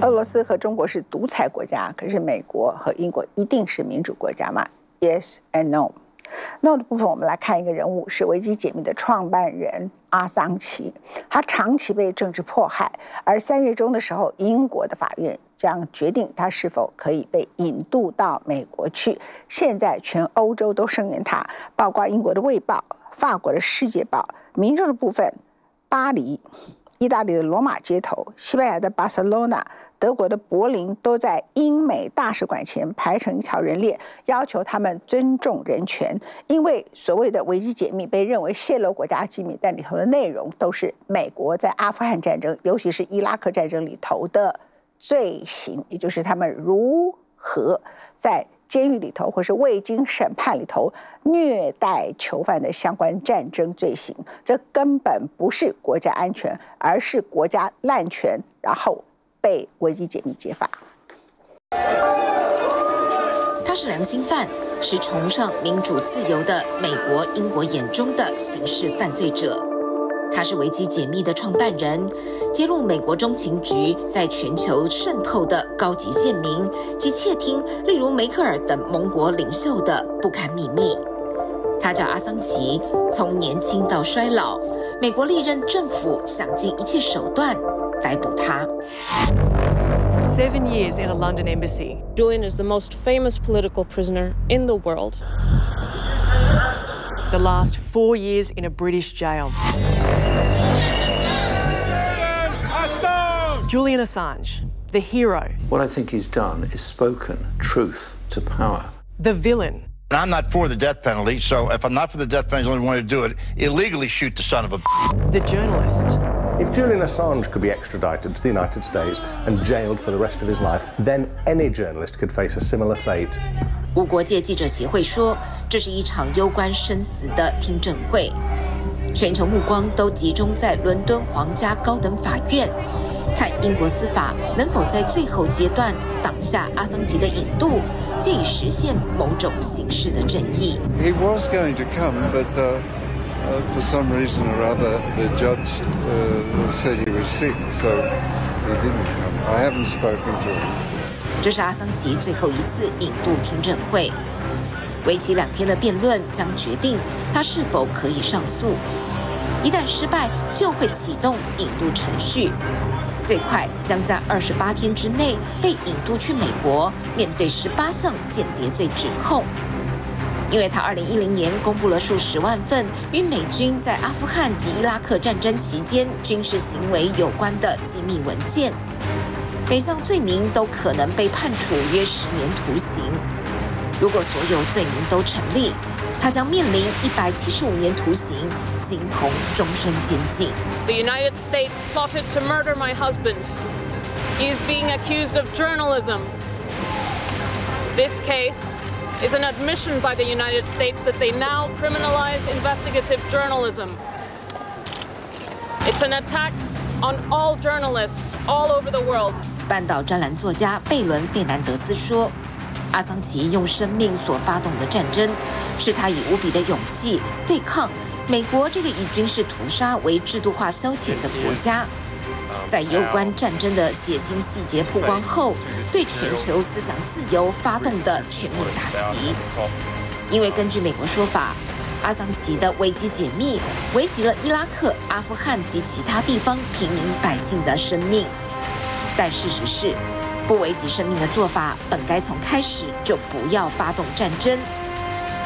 俄罗斯和中国是独裁国家，可是美国和英国一定是民主国家嘛 ？Yes and no。No 的部分，我们来看一个人物，是维基解密的创办人阿桑奇，他长期被政治迫害，而3月中的时候，英国的法院将决定他是否可以被引渡到美国去。现在全欧洲都声援他，包括英国的《卫报》、法国的《世界报》、民众的部分，巴黎。 意大利的罗马街头、西班牙的巴塞罗那、德国的柏林都在英美大使馆前排成一条人列，要求他们尊重人权，因为所谓的维基解密被认为泄露国家机密，但里头的内容都是美国在阿富汗战争，尤其是伊拉克战争里头的罪行，也就是他们如何在监狱里头或是未经审判里头。 虐待囚犯的相关战争罪行，这根本不是国家安全，而是国家滥权，然后被维基解密揭发。他是良心犯，是崇尚民主自由的美国、英国眼中的刑事犯罪者。他是维基解密的创办人，揭露美国中情局在全球渗透的高级县民及窃听，例如梅克尔等盟国领袖的不堪秘密。 他叫阿桑奇，从年轻到衰老，美国历任政府想尽一切手段逮捕他。 7 years in a London embassy. Julian is the most famous political prisoner in the world. The last 4 years in a British jail. Julian Assange, the hero. What I think he's done is spoken truth to power. The villain. And I'm not for the death penalty, so if I'm not for the death penalty, there's only one way to do it, illegally shoot the son of a... The journalist. If Julian Assange could be extradited to the United States and jailed for the rest of his life, then any journalist could face a similar fate. 无国界记者协会说，这是一场攸关生死的听证会，全球目光都集中在伦敦皇家高等法院，看英国司法能否在最后阶段。 挡下阿桑奇的引渡，借以实现某种形式的正义。He was going to come, but for some reason or other, the judge said he was sick, so he didn't come. I haven't spoken to him. 这是阿桑奇最后一次引渡听证会，为期2天的辩论将决定他是否可以上诉。一旦失败，就会启动引渡程序。 最快将在28天之内被引渡去美国，面对18项间谍罪指控。因为他2010年公布了数十万份与美军在阿富汗及伊拉克战争期间军事行为有关的机密文件，每项罪名都可能被判处约10年徒刑。如果所有罪名都成立，他将面临175年徒刑，形同终身监禁。The United States plotted to murder my husband. He is being accused of journalism. This case is an admission by the United States that they now criminalize investigative journalism. It's an attack on all journalists all over the world. 半岛专栏作家贝伦·费南德斯说。 阿桑奇用生命所发动的战争，是他以无比的勇气对抗美国这个以军事屠杀为制度化消遣的国家。在有关战争的血腥细节曝光后，对全球思想自由发动的全面打击。因为根据美国说法，阿桑奇的维基解密危及了伊拉克、阿富汗及其他地方平民百姓的生命，但事实是。 不危及生命的做法，本该从开始就不要发动战争。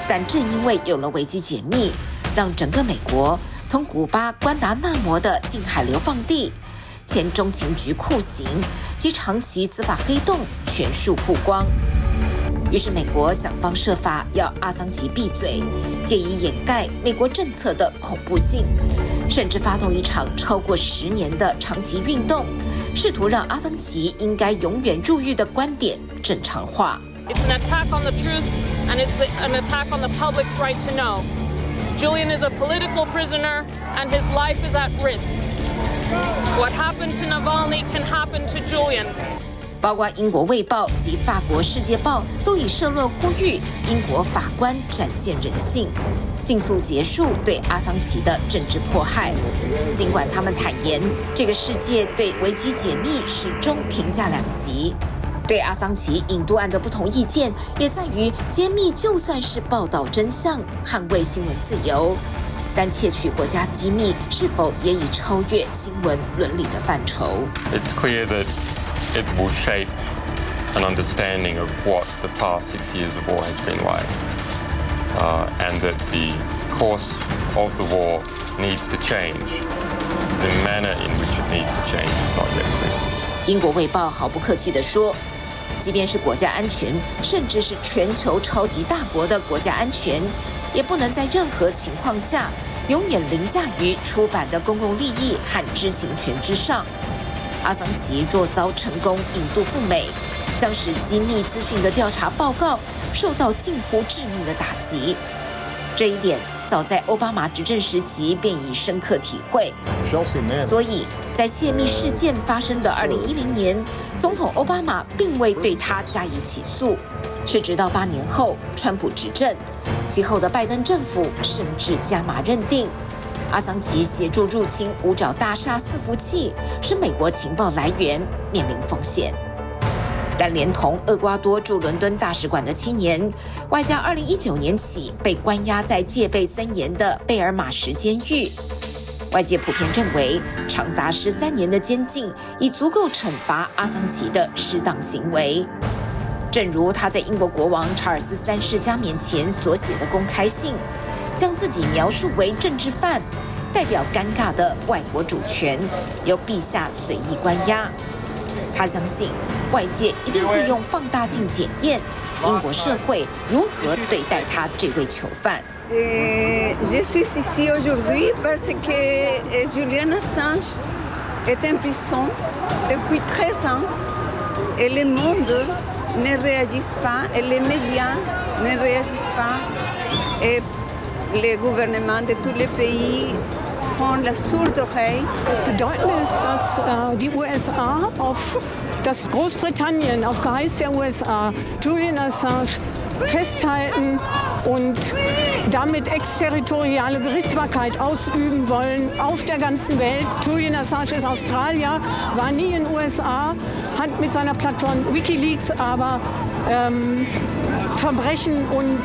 但正因为有了维基解密，让整个美国从古巴关达纳摩的近海流放地、前中情局酷刑及长期司法黑洞全数曝光。于是，美国想方设法要阿桑奇闭嘴，借以掩盖美国政策的恐怖性。 甚至发动一场超过10年的长期运动，试图让阿桑奇应该永远入狱的观点正常化。It's an attack on the truth, and it's an attack on the public's right to know. Julian is a political prisoner, and his life is at risk. What happened to Navalny can happen to Julian. 包括英国《卫报》及法国《世界报》都以社论呼吁英国法官展现人性。尽速结束对阿桑奇的政治迫害。尽管他们坦言，这个世界对维基解密始终评价两极。 对阿桑奇引渡案的不同意见，也在于揭秘就算是报道真相、捍卫新闻自由，但窃取国家机密是否也已超越新闻伦理的范畴 ？It's clear that it will shape an understanding of what the past 6 years of war has been like, and that the course of the war needs to change. The manner in which it needs to change is not yet clear. 英国《卫报》毫不客气地说。 即便是国家安全，甚至是全球超级大国的国家安全，也不能在任何情况下永远凌驾于出版的公共利益和知情权之上。阿桑奇若遭成功引渡赴美，将使机密资讯的调查报告受到近乎致命的打击。这一点早在奥巴马执政时期便已深刻体会。所以。 在泄密事件发生的2010年，总统奥巴马并未对他加以起诉，是直到8年后川普执政，其后的拜登政府甚至加码认定，阿桑奇协助入侵五角大厦伺服器是美国情报来源，面临风险。但连同厄瓜多驻伦敦大使馆的7年，外加2019年起被关押在戒备森严的贝尔马什监狱。 外界普遍认为，长达13年的监禁已足够惩罚阿桑奇的失当行为。正如他在英国国王查尔斯3世加冕前所写的公开信，将自己描述为政治犯，代表尴尬的外国主权，由陛下随意关押。他相信，外界一定会用放大镜检验英国社会如何对待他这位囚犯。 Je suis ici aujourd'hui parce que Julian Assange est impuissant depuis 13 ans et le monde ne réagit pas, et les médias ne réagissent pas, et les gouvernements de tous les pays font la sourde oreille. Das Bedeutende ist, dass die USA auf das Großbritannien auf Geheiß der USA Julian Assange festhalten und damit exterritoriale Gerichtsbarkeit ausüben wollen auf der ganzen Welt. Julian Assange ist Australier, war nie in den USA, hat mit seiner Plattform WikiLeaks aber Verbrechen und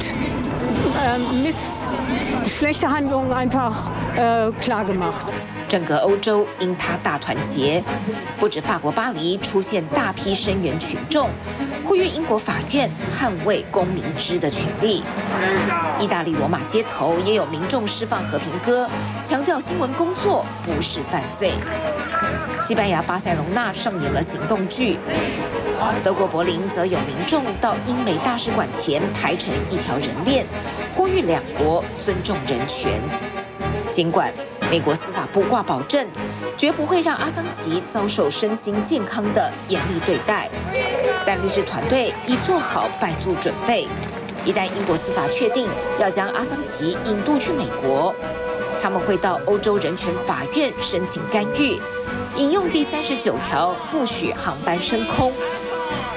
schlechte Handlungen einfach klar gemacht. 整个欧洲因他大团结，不止法国巴黎出现大批声援群众，呼吁英国法院捍卫公民知的权利。意大利罗马街头也有民众释放和平鸽，强调新闻工作不是犯罪。西班牙巴塞隆纳上演了行动剧，德国柏林则有民众到英美大使馆前排成一条人链，呼吁两国尊重人权。尽管。 美国司法部挂保证，绝不会让阿桑奇遭受身心健康的严厉对待，但律师团队已做好败诉准备。一旦英国司法确定要将阿桑奇引渡去美国，他们会到欧洲人权法院申请干预，引用第39条不许航班升空。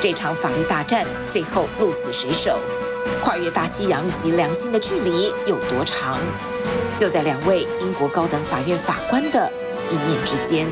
这场法律大战最后鹿死谁手？跨越大西洋及良心的距离有多长？ 就在2位英国高等法院法官的一念之间。